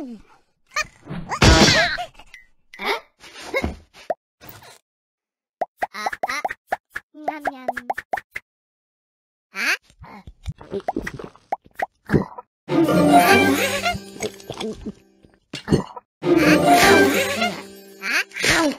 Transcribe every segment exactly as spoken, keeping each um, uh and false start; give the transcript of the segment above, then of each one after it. Huh?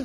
Hmm.